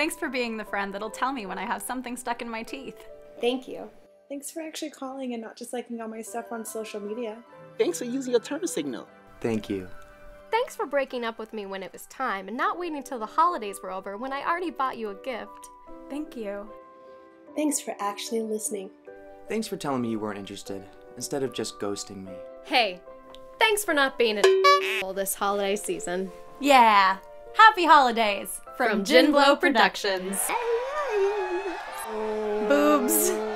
Thanks for being the friend that'll tell me when I have something stuck in my teeth. Thank you. Thanks for actually calling and not just liking all my stuff on social media. Thanks for using your turn signal. Thank you. Thanks for breaking up with me when it was time and not waiting till the holidays were over when I already bought you a gift. Thank you. Thanks for actually listening. Thanks for telling me you weren't interested instead of just ghosting me. Hey, thanks for not being an asshole this holiday season. Yeah, happy holidays from GinBlo Productions. Boobs.